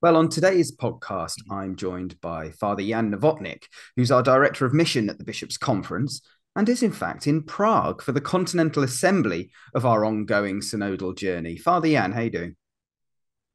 Well, on today's podcast, I'm joined by Father Jan Novotnik, who's our Director of Mission at the Bishops' Conference and is in fact in Prague for the Continental Assembly of our ongoing synodal journey. Father Jan, how are you doing?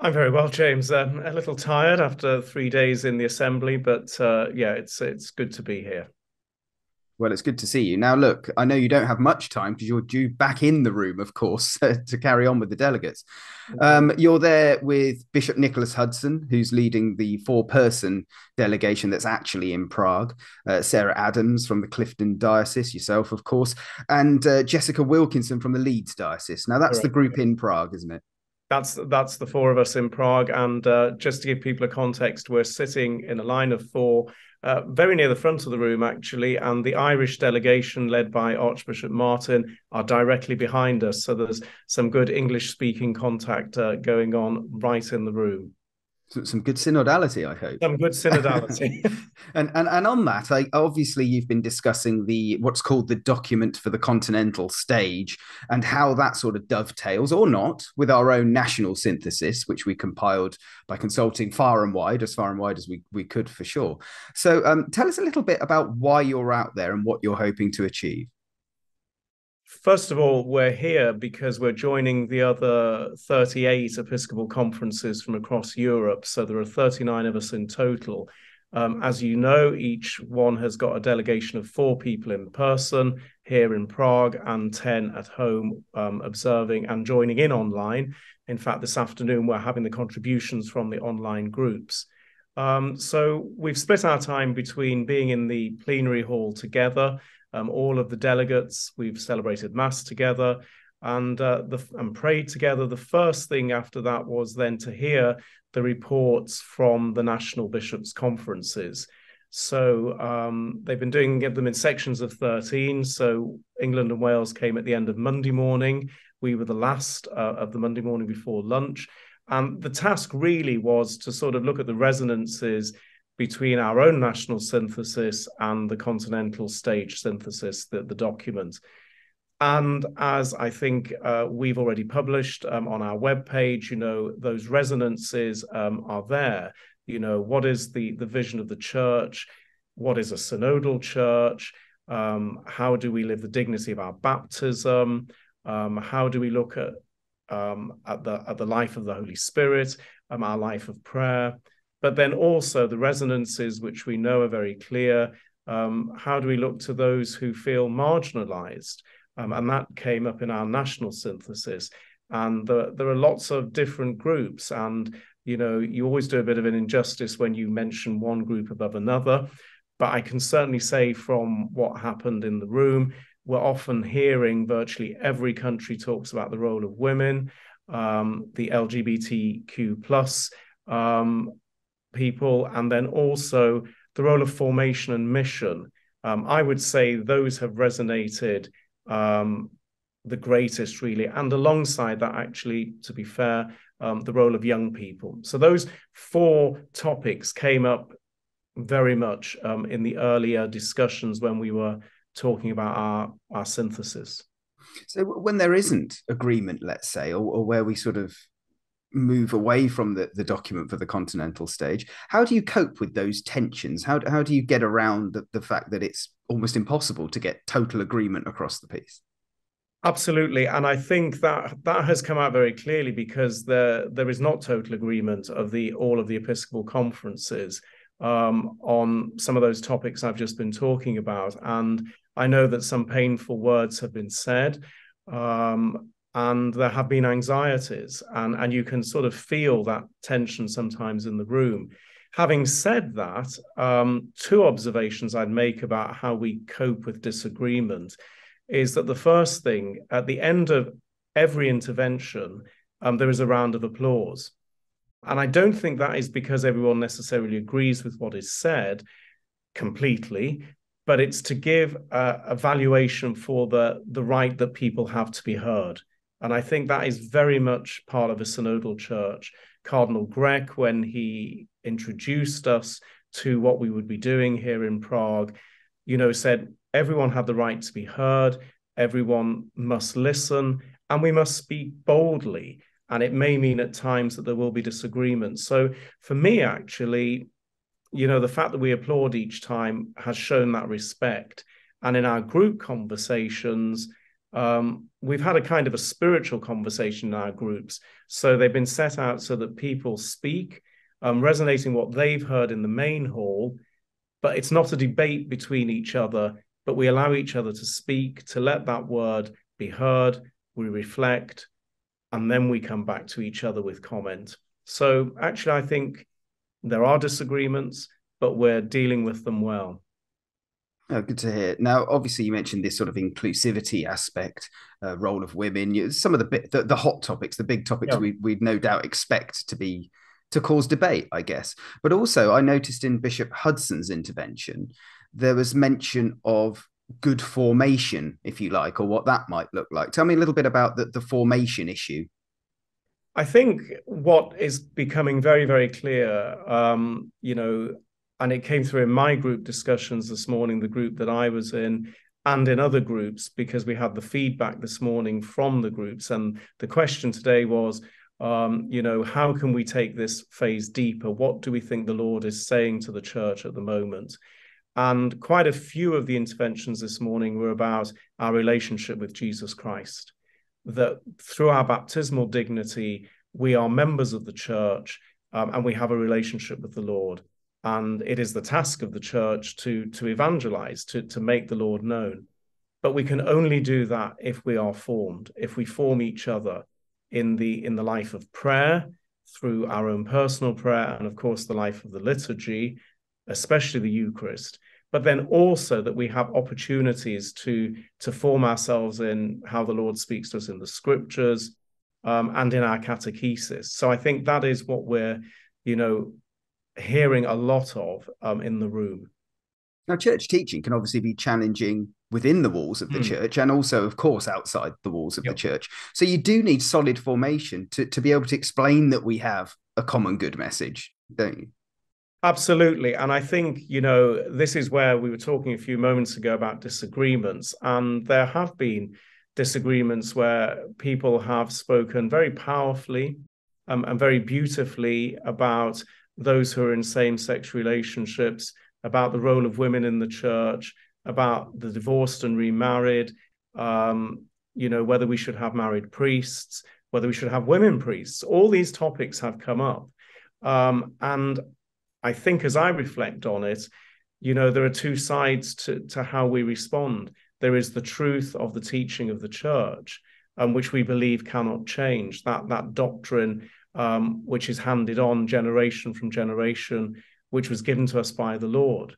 I'm very well, James. A little tired after 3 days in the Assembly, but it's good to be here. Well, it's good to see you. Now, look, I know you don't have much time because you're due back in the room, of course, to carry on with the delegates. You're there with Bishop Nicholas Hudson, who's leading the four-person delegation that's actually in Prague, Sarah Adams from the Clifton Diocese, yourself, of course, and Jessica Wilkinson from the Leeds Diocese. Now, that's the group in Prague, isn't it? That's the four of us in Prague. And just to give people a context, we're sitting in a line of four, very near the front of the room, actually, and the Irish delegation led by Archbishop Martin are directly behind us. So there's some good English-speaking contact going on right in the room. Some good synodality, I hope. Some good synodality. and on that, obviously you've been discussing what's called the document for the continental stage and how that sort of dovetails, or not, with our own national synthesis, which we compiled by consulting far and wide as we could, for sure. So tell us a little bit about why you're out there and what you're hoping to achieve. First of all, we're here because we're joining the other 38 Episcopal conferences from across Europe. So there are 39 of us in total. As you know, each one has got a delegation of four people in person here in Prague and 10 at home observing and joining in online. In fact, this afternoon, we're having the contributions from the online groups. So we've split our time between being in the plenary hall together. All of the delegates, we've celebrated Mass together and prayed together. The first thing after that was then to hear the reports from the National Bishops' Conferences. So they've been doing them in sections of 13. So England and Wales came at the end of Monday morning. We were the last of the Monday morning before lunch. And the task really was to sort of look at the resonances between our own national synthesis and the continental stage synthesis, the document. And as I think we've already published on our webpage, you know, those resonances are there. You know, what is the vision of the church? What is a synodal church? How do we live the dignity of our baptism? How do we look at the life of the Holy Spirit, our life of prayer? But then also the resonances, which we know are very clear. How do we look to those who feel marginalized? And that came up in our national synthesis. And there are lots of different groups. And, you know, you always do a bit of an injustice when you mention one group above another. But I can certainly say from what happened in the room, we're often hearing virtually every country talks about the role of women, the LGBTQ plus people, and then also the role of formation and mission. I would say those have resonated the greatest, really, and alongside that, actually, to be fair, the role of young people. So those four topics came up very much in the earlier discussions when we were talking about our synthesis. So when there isn't agreement, let's say, or where we sort of move away from the document for the continental stage, how do you cope with those tensions? How do you get around the fact that it's almost impossible to get total agreement across the piece? Absolutely. And I think that has come out very clearly because there is not total agreement of all of the Episcopal conferences on some of those topics I've just been talking about. And I know that some painful words have been said. And there have been anxieties, and you can sort of feel that tension sometimes in the room. Having said that, two observations I'd make about how we cope with disagreement is that the first thing, at the end of every intervention, there is a round of applause. And I don't think that is because everyone necessarily agrees with what is said completely, but it's to give a valuation for the right that people have to be heard. And I think that is very much part of a synodal church. Cardinal Grech, when he introduced us to what we would be doing here in Prague, you know, said everyone had the right to be heard, everyone must listen, and we must speak boldly. And it may mean at times that there will be disagreements. So for me, actually, you know, the fact that we applaud each time has shown that respect. And in our group conversations, we've had a kind of a spiritual conversation in our groups. So they've been set out so that people speak, resonating what they've heard in the main hall, but it's not a debate between each other, but we allow each other to speak, to let that word be heard, we reflect, and then we come back to each other with comment. So actually, I think there are disagreements, but we're dealing with them well. Oh, good to hear. Now, obviously, you mentioned this sort of inclusivity aspect, role of women, some of the hot topics, the big topics we'd no doubt expect to cause debate, I guess. But also, I noticed in Bishop Hudson's intervention, there was mention of good formation, if you like, or what that might look like. Tell me a little bit about the formation issue. I think what is becoming very, very clear, you know, and it came through in my group discussions this morning, the group that I was in, and in other groups, because we had the feedback this morning from the groups. And the question today was, you know, how can we take this phase deeper? What do we think the Lord is saying to the church at the moment? And quite a few of the interventions this morning were about our relationship with Jesus Christ, that through our baptismal dignity, we are members of the church, and we have a relationship with the Lord. And it is the task of the church to evangelize, to make the Lord known. But we can only do that if we are formed, if we form each other in the life of prayer, through our own personal prayer, and of course the life of the liturgy, especially the Eucharist. But then also that we have opportunities to form ourselves in how the Lord speaks to us in the scriptures, and in our catechesis. So I think that is what we're, you know, hearing a lot of in the room. Now, church teaching can obviously be challenging within the walls of the church and also, of course, outside the walls of the church. So you do need solid formation to be able to explain that we have a common good message, don't you? Absolutely. And I think, you know, this is where we were talking a few moments ago about disagreements. And there have been disagreements where people have spoken very powerfully and very beautifully about those who are in same-sex relationships, about the role of women in the church, about the divorced and remarried, you know, whether we should have married priests, whether we should have women priests. All these topics have come up. And I think as I reflect on it, you know, there are two sides to how we respond. There is the truth of the teaching of the church, which we believe cannot change, that doctrine which is handed on generation from generation, which was given to us by the Lord.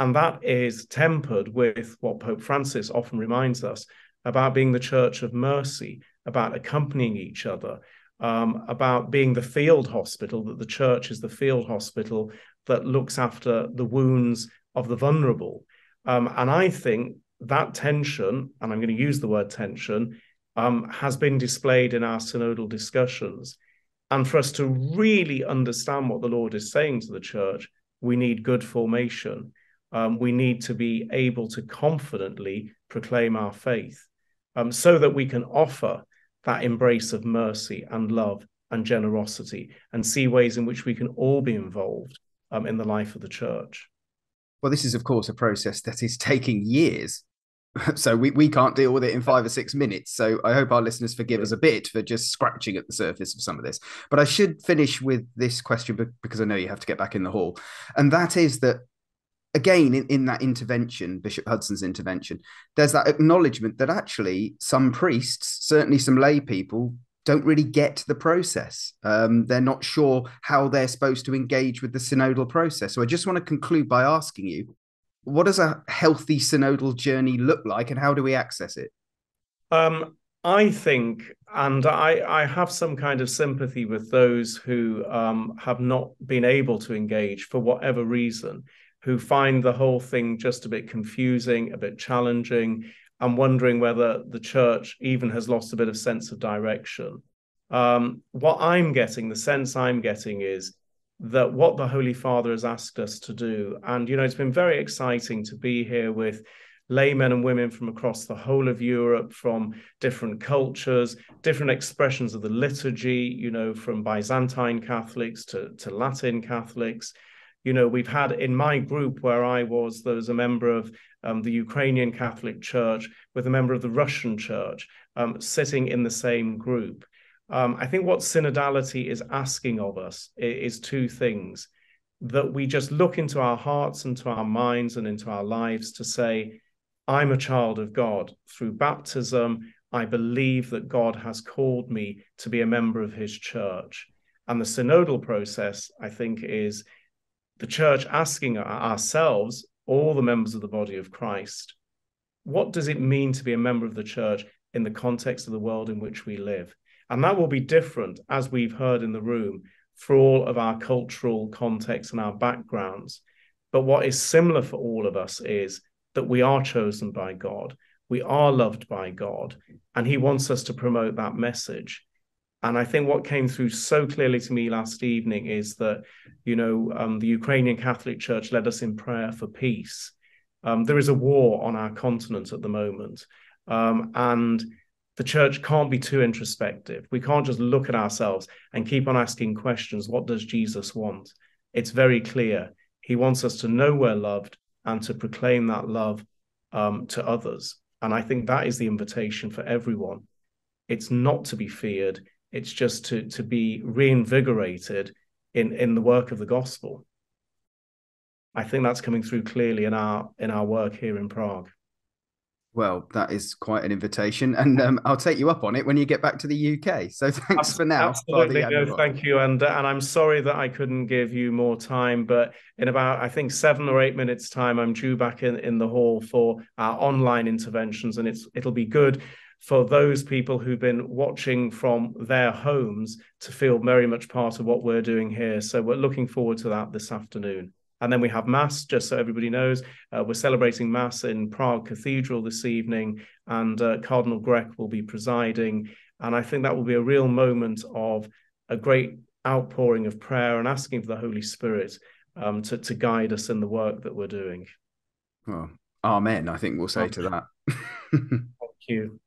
And that is tempered with what Pope Francis often reminds us about being the church of mercy, about accompanying each other, about being the field hospital, that the church is the field hospital that looks after the wounds of the vulnerable. And I think that tension, and I'm going to use the word tension, has been displayed in our synodal discussions. And for us to really understand what the Lord is saying to the church, we need good formation. We need to be able to confidently proclaim our faith, so that we can offer that embrace of mercy and love and generosity, and see ways in which we can all be involved in the life of the church. Well, this is, of course, a process that is taking years. So we can't deal with it in 5 or 6 minutes. So I hope our listeners forgive us a bit for just scratching at the surface of some of this. But I should finish with this question, because I know you have to get back in the hall. And that is that, again, in that intervention, Bishop Hudson's intervention, there's that acknowledgement that actually some priests, certainly some lay people, don't really get the process. They're not sure how they're supposed to engage with the synodal process. So I just want to conclude by asking you, what does a healthy synodal journey look like, and how do we access it? I think, and I have some kind of sympathy with those who have not been able to engage for whatever reason, who find the whole thing just a bit confusing, a bit challenging, and wondering whether the church even has lost a bit of sense of direction. The sense I'm getting is that what the Holy Father has asked us to do. And, you know, it's been very exciting to be here with laymen and women from across the whole of Europe, from different cultures, different expressions of the liturgy, you know, from Byzantine Catholics to Latin Catholics. You know, we've had in my group where I was, there was a member of the Ukrainian Catholic Church with a member of the Russian Church sitting in the same group. I think what synodality is asking of us is two things, that we just look into our hearts and to our minds and into our lives to say, I'm a child of God. Through baptism, I believe that God has called me to be a member of his church. And the synodal process, I think, is the church asking ourselves, all the members of the body of Christ, what does it mean to be a member of the church in the context of the world in which we live? And that will be different, as we've heard in the room, for all of our cultural contexts and our backgrounds. But what is similar for all of us is that we are chosen by God. We are loved by God. And he wants us to promote that message. And I think what came through so clearly to me last evening is that, you know, the Ukrainian Catholic Church led us in prayer for peace. There is a war on our continent at the moment. And the church can't be too introspective. We can't just look at ourselves and keep on asking questions. What does Jesus want? It's very clear. He wants us to know we're loved and to proclaim that love to others. And I think that is the invitation for everyone. It's not to be feared. It's just to be reinvigorated in the work of the gospel. I think that's coming through clearly in our work here in Prague. Well, that is quite an invitation, and I'll take you up on it when you get back to the UK. So thanks for now. Absolutely, no, thank you, and I'm sorry that I couldn't give you more time, but in about, I think, 7 or 8 minutes' time, I'm due back in the hall for our online interventions, and it'll be good for those people who've been watching from their homes to feel very much part of what we're doing here. So we're looking forward to that this afternoon. And then we have Mass, just so everybody knows. We're celebrating Mass in Prague Cathedral this evening, and Cardinal Grech will be presiding. And I think that will be a real moment of a great outpouring of prayer and asking for the Holy Spirit to guide us in the work that we're doing. Well, amen, I think we'll say to that. Thank you.